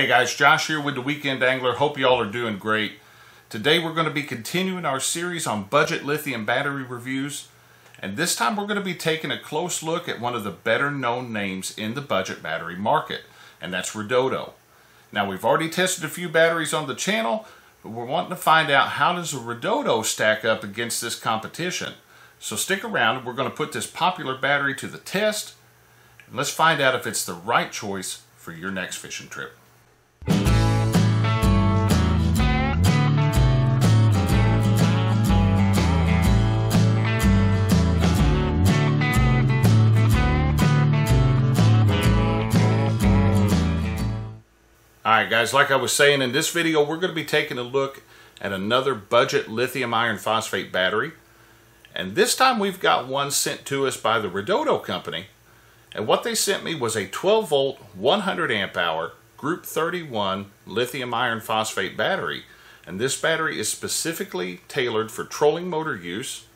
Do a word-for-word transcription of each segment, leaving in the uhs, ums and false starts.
Hey guys, Josh here with The Weekend Angler. Hope y'all are doing great. Today we're going to be continuing our series on budget lithium battery reviews. And this time we're going to be taking a close look at one of the better known names in the budget battery market. And that's Redodo. Now we've already tested a few batteries on the channel, but we're wanting to find out how does a Redodo stack up against this competition. So stick around, we're going to put this popular battery to the test. And let's find out if it's the right choice for your next fishing trip. Alright guys, like I was saying, in this video we're going to be taking a look at another budget lithium iron phosphate battery, and this time we've got one sent to us by the Redodo company. And what they sent me was a twelve volt one hundred amp hour group thirty-one lithium iron phosphate battery, and this battery is specifically tailored for trolling motor use,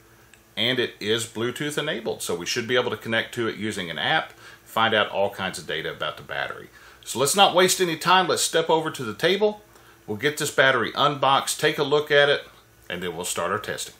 and it is Bluetooth enabled, so we should be able to connect to it using an app, find out all kinds of data about the battery. So let's not waste any time. Let's step over to the table. We'll get this battery unboxed, take a look at it, and then we'll start our testing.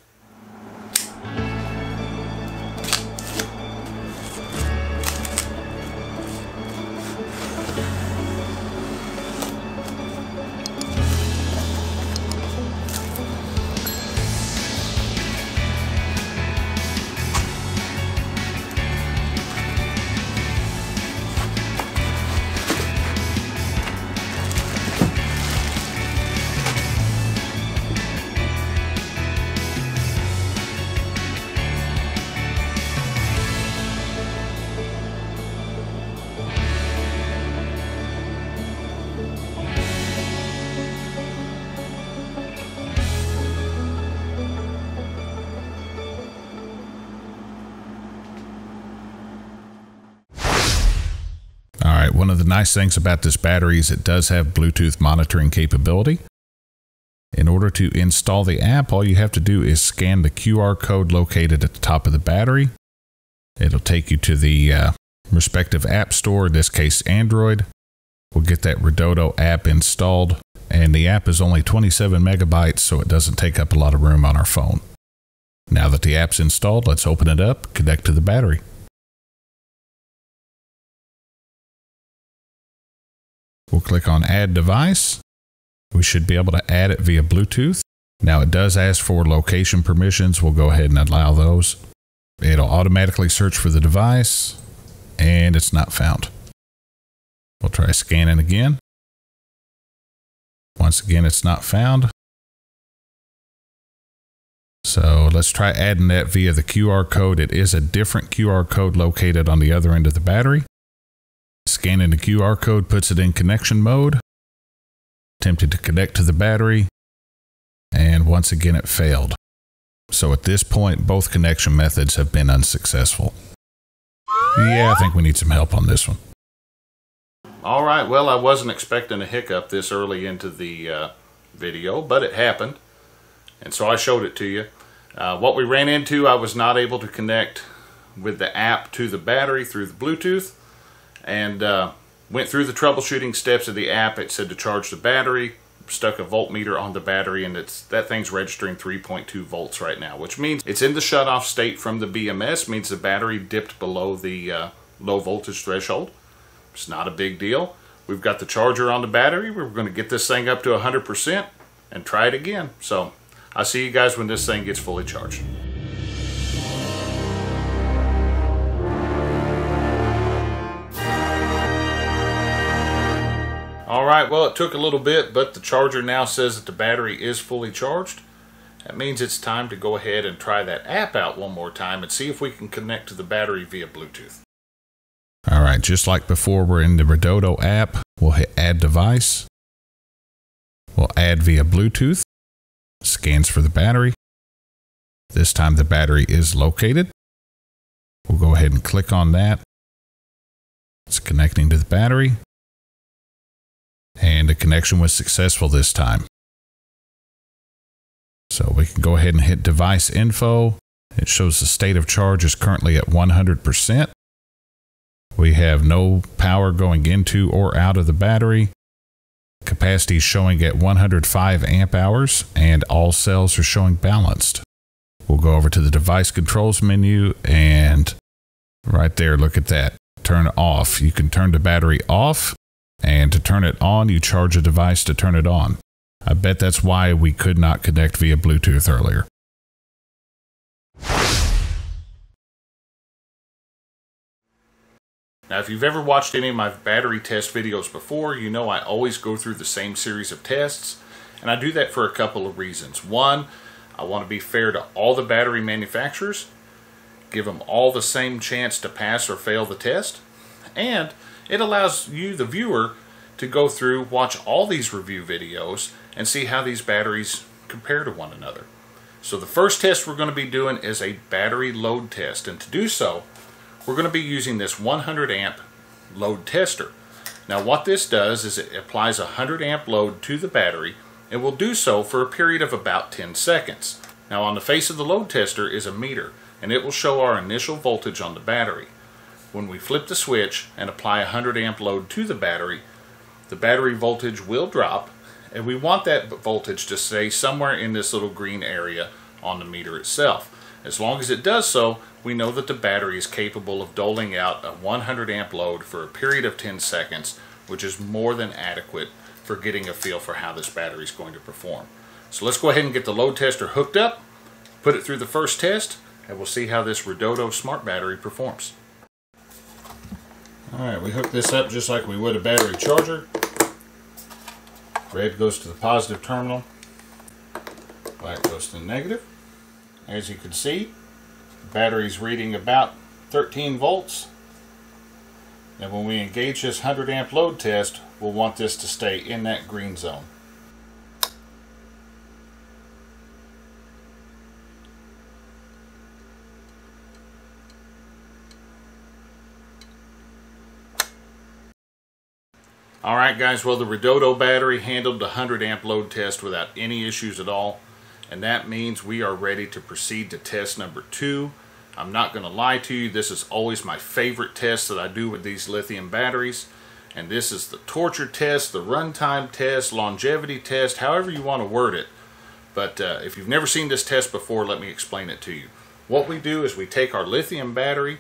One of the nice things about this battery is it does have Bluetooth monitoring capability. In order to install the app, all you have to do is scan the Q R code located at the top of the battery. It'll take you to the uh, respective app store, in this case Android. We'll get that Redodo app installed, and the app is only twenty-seven megabytes, so it doesn't take up a lot of room on our phone. Now that the app's installed, let's open it up, connect to the battery. We'll click on Add Device. We should be able to add it via Bluetooth. Now it does ask for location permissions. We'll go ahead and allow those. It'll automatically search for the device, and it's not found. We'll try scanning again. Once again, it's not found. So let's try adding that via the Q R code. It is a different Q R code located on the other end of the battery. Scanning the Q R code puts it in connection mode. Attempted to connect to the battery, and once again it failed. So at this point, both connection methods have been unsuccessful. Yeah, I think we need some help on this one. All right, well, I wasn't expecting a hiccup this early into the uh, video, but it happened, and so I showed it to you. Uh, what we ran into, I was not able to connect with the app to the battery through the Bluetooth. And uh, went through the troubleshooting steps of the app. It said to charge the battery, stuck a voltmeter on the battery, and it's, that thing's registering three point two volts right now, which means it's in the shutoff state from the B M S, means the battery dipped below the uh, low voltage threshold. It's not a big deal. We've got the charger on the battery. We're going to get this thing up to one hundred percent and try it again. So I'll see you guys when this thing gets fully charged. Alright, well, it took a little bit, but the charger now says that the battery is fully charged. That means it's time to go ahead and try that app out one more time and see if we can connect to the battery via Bluetooth. Alright, just like before, we're in the Redodo app. We'll hit Add Device. We'll add via Bluetooth. Scans for the battery. This time the battery is located. We'll go ahead and click on that. It's connecting to the battery. And the connection was successful this time. So we can go ahead and hit device info. It shows the state of charge is currently at one hundred percent. We have no power going into or out of the battery. Capacity is showing at one hundred five amp hours, and all cells are showing balanced. We'll go over to the device controls menu, and right there, look at that. Turn off. You can turn the battery off, and to turn it on, you charge a device to turn it on. I bet that's why we could not connect via Bluetooth earlier. Now, if you've ever watched any of my battery test videos before, you know I always go through the same series of tests, and I do that for a couple of reasons. One, I want to be fair to all the battery manufacturers, give them all the same chance to pass or fail the test, and it allows you, the viewer, to go through, watch all these review videos, and see how these batteries compare to one another. So the first test we're going to be doing is a battery load test, and to do so, we're going to be using this one hundred amp load tester. Now what this does is it applies a one hundred amp load to the battery, and will do so for a period of about ten seconds. Now on the face of the load tester is a meter, and it will show our initial voltage on the battery. When we flip the switch and apply a one hundred amp load to the battery, the battery voltage will drop, and we want that voltage to stay somewhere in this little green area on the meter itself. As long as it does so, we know that the battery is capable of doling out a one hundred amp load for a period of ten seconds, which is more than adequate for getting a feel for how this battery is going to perform. So let's go ahead and get the load tester hooked up, put it through the first test, and we'll see how this Redodo smart battery performs. Alright, we hook this up just like we would a battery charger. Red goes to the positive terminal, black goes to the negative. As you can see, the battery's reading about thirteen volts. And when we engage this one hundred amp load test, we'll want this to stay in that green zone. Alright guys, well the Redodo battery handled the one hundred amp load test without any issues at all. And that means we are ready to proceed to test number two. I'm not going to lie to you, this is always my favorite test that I do with these lithium batteries. And this is the torture test, the runtime test, longevity test, however you want to word it. But uh, if you've never seen this test before, let me explain it to you. What we do is we take our lithium battery,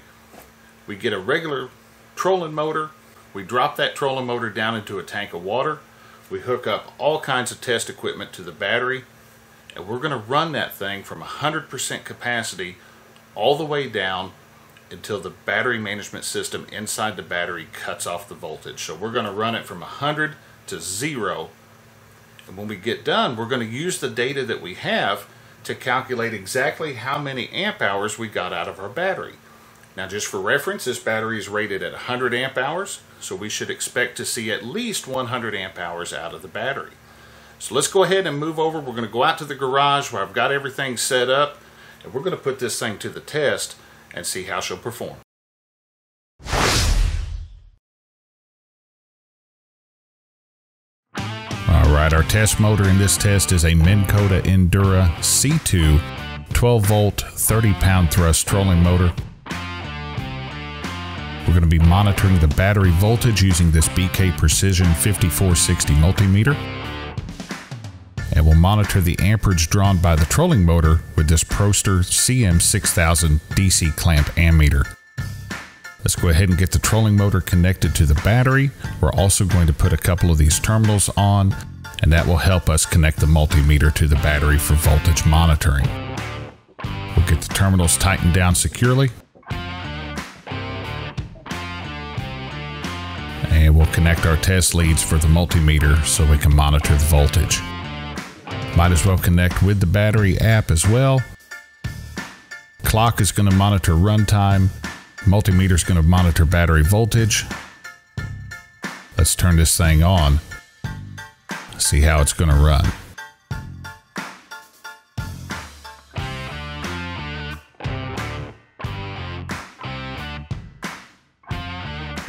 we get a regular trolling motor, we drop that trolling motor down into a tank of water, we hook up all kinds of test equipment to the battery, and we're going to run that thing from one hundred percent capacity all the way down until the battery management system inside the battery cuts off the voltage. So we're going to run it from one hundred to zero, and when we get done, we're going to use the data that we have to calculate exactly how many amp hours we got out of our battery. Now just for reference, this battery is rated at one hundred amp hours, so we should expect to see at least one hundred amp hours out of the battery. So let's go ahead and move over. We're going to go out to the garage where I've got everything set up, and we're going to put this thing to the test and see how she'll perform. Alright, our test motor in this test is a Minn Kota Endura C two twelve volt thirty pound thrust trolling motor. We're going to be monitoring the battery voltage using this B K Precision fifty-four sixty multimeter. And we'll monitor the amperage drawn by the trolling motor with this Proster C M six thousand D C clamp ammeter. Let's go ahead and get the trolling motor connected to the battery. We're also going to put a couple of these terminals on, and that will help us connect the multimeter to the battery for voltage monitoring. We'll get the terminals tightened down securely, and we'll connect our test leads for the multimeter so we can monitor the voltage. Might as well connect with the battery app as well. Clock is going to monitor runtime. Multimeter is going to monitor battery voltage. Let's turn this thing on. See how it's going to run.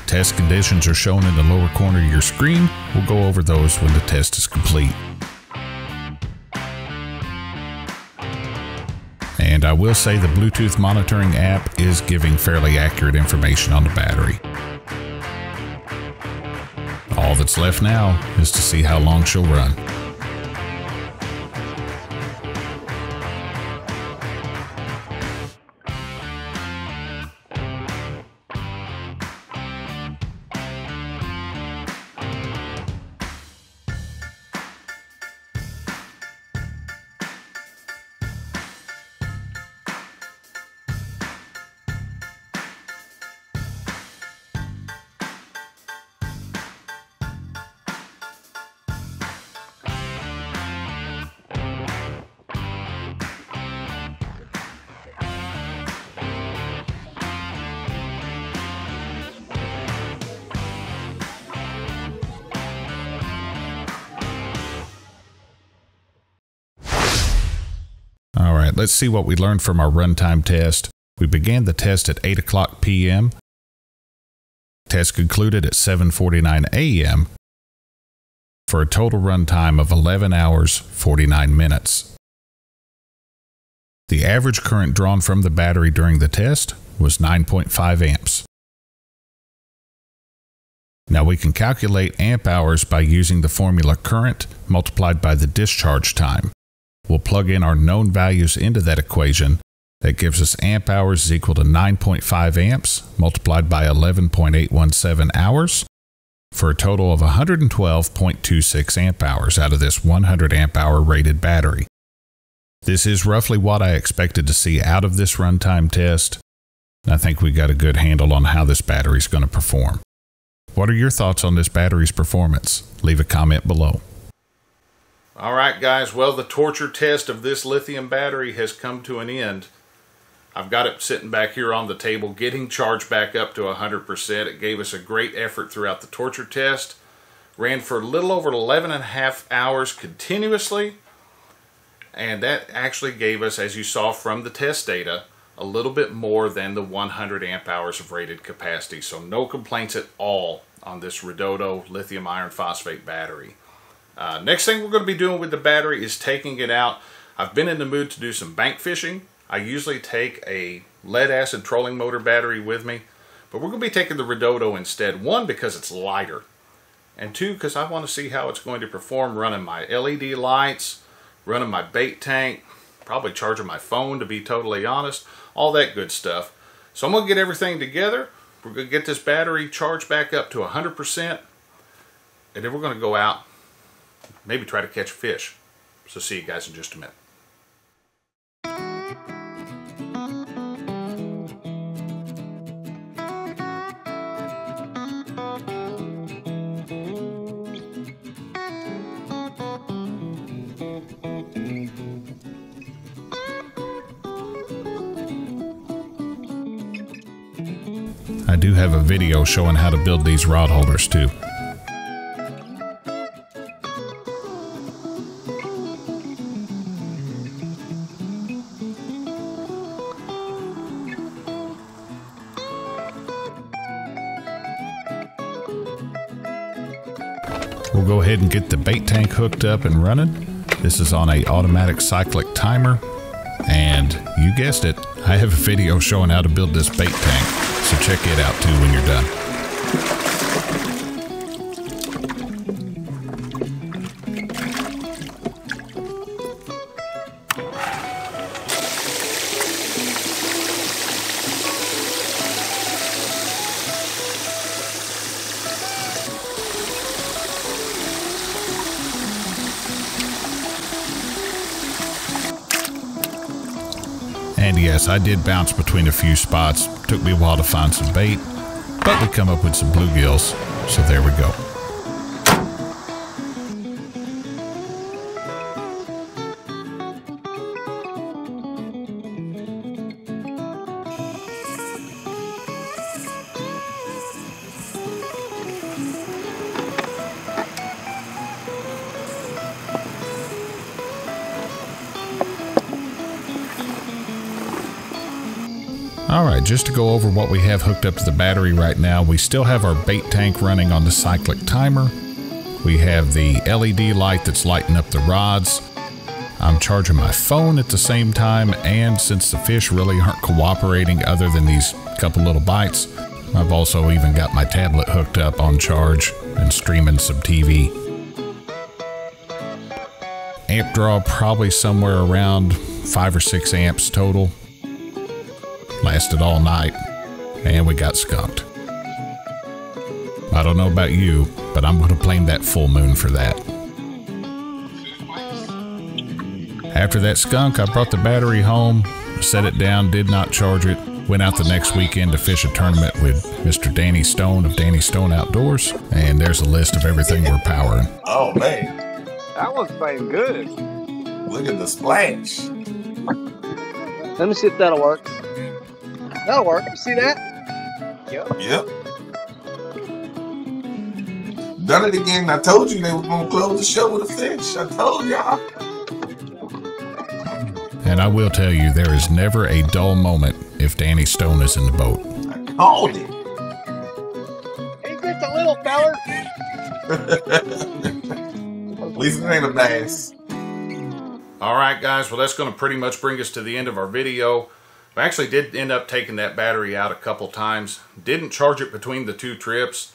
Test conditions are shown in the lower corner of your screen. We'll go over those when the test is complete. And I will say the Bluetooth monitoring app is giving fairly accurate information on the battery. All All that's left now is to see how long she'll run. Let's see what we learned from our runtime test. We began the test at eight o'clock p m Test concluded at seven forty-nine a m for a total runtime of eleven hours, forty-nine minutes. The average current drawn from the battery during the test was nine point five amps. Now we can calculate amp hours by using the formula current multiplied by the discharge time. We'll plug in our known values into that equation. That gives us amp hours is equal to nine point five amps multiplied by eleven point eight one seven hours for a total of one hundred twelve point two six amp hours out of this one hundred amp hour rated battery. This is roughly what I expected to see out of this runtime test. I think we got a good handle on how this battery is going to perform. What are your thoughts on this battery's performance? Leave a comment below. Alright guys, well the torture test of this lithium battery has come to an end. I've got it sitting back here on the table getting charged back up to one hundred percent. It gave us a great effort throughout the torture test. Ran for a little over eleven and a half hours continuously. And that actually gave us, as you saw from the test data, a little bit more than the one hundred amp hours of rated capacity. So no complaints at all on this Redodo lithium iron phosphate battery. Uh, next thing we're going to be doing with the battery is taking it out. I've been in the mood to do some bank fishing. I usually take a lead acid trolling motor battery with me, but we're going to be taking the Redodo instead. One, because it's lighter, and two, because I want to see how it's going to perform running my L E D lights, running my bait tank, probably charging my phone to be totally honest, all that good stuff. So I'm going to get everything together. We're going to get this battery charged back up to one hundred percent, and then we're going to go out, maybe try to catch a fish. So see you guys in just a minute. I do have a video showing how to build these rod holders too. We'll go ahead and get the bait tank hooked up and running. This is on a automatic cyclic timer. And you guessed it, I have a video showing how to build this bait tank. So check it out too when you're done. And yes, I did bounce between a few spots. Took me a while to find some bait, but we come up with some bluegills, so there we go. Alright, just to go over what we have hooked up to the battery right now, we still have our bait tank running on the cyclic timer. We have the L E D light that's lighting up the rods. I'm charging my phone at the same time, and since the fish really aren't cooperating other than these couple little bites, I've also even got my tablet hooked up on charge and streaming some T V. Amp draw probably somewhere around five or six amps total. Lasted all night, and we got skunked. I don't know about you, but I'm going to blame that full moon for that. After that skunk, I brought the battery home, set it down, did not charge it, went out the next weekend to fish a tournament with Mister Danny Stone of Danny Stone Outdoors, and there's a list of everything we're powering. Oh, man. That one's playing good. Look at the splash. Let me see if that'll work. That'll work. You see that? Yep. Yep. Done it again. I told you they were going to close the show with a fish. I told y'all. And I will tell you, there is never a dull moment if Danny Stone is in the boat. I called it. Ain't this a little feller? At least it ain't a bass. All right, guys. Well, that's going to pretty much bring us to the end of our video. I actually did end up taking that battery out a couple times. Didn't charge it between the two trips.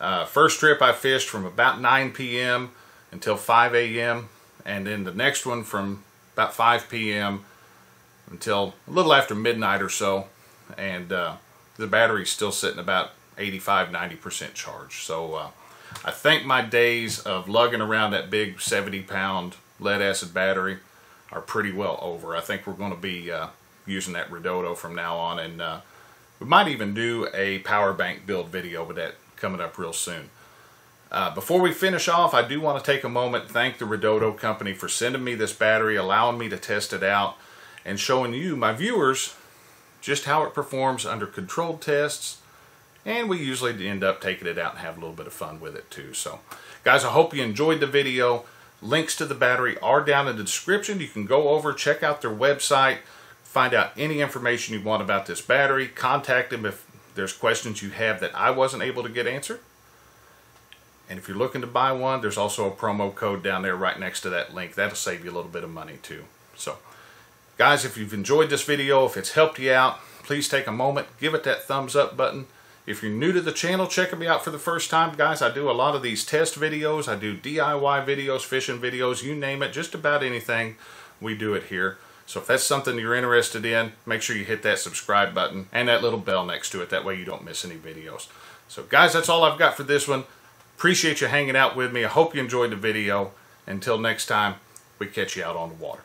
Uh, first trip I fished from about nine P M until five A M and then the next one from about five P M until a little after midnight or so, and uh, the battery's still sitting about eighty-five to ninety percent charge. So uh, I think my days of lugging around that big seventy pound lead acid battery are pretty well over. I think we're going to be uh, using that Redodo from now on, and uh, we might even do a power bank build video with that coming up real soon. Uh, before we finish off, I do want to take a moment and thank the Redodo company for sending me this battery, allowing me to test it out, and showing you, my viewers, just how it performs under controlled tests. And we usually end up taking it out and have a little bit of fun with it too. So, guys, I hope you enjoyed the video. Links to the battery are down in the description. You can go over, check out their website, find out any information you want about this battery, contact them if there's questions you have that I wasn't able to get answered. And if you're looking to buy one, there's also a promo code down there right next to that link. That'll save you a little bit of money too. So, guys, if you've enjoyed this video, if it's helped you out, please take a moment, give it that thumbs up button. If you're new to the channel, checking me out for the first time, guys, I do a lot of these test videos. I do D I Y videos, fishing videos, you name it, just about anything, we do it here. So if that's something you're interested in, make sure you hit that subscribe button and that little bell next to it. That way you don't miss any videos. So, guys, that's all I've got for this one. Appreciate you hanging out with me. I hope you enjoyed the video. Until next time, we catch you out on the water.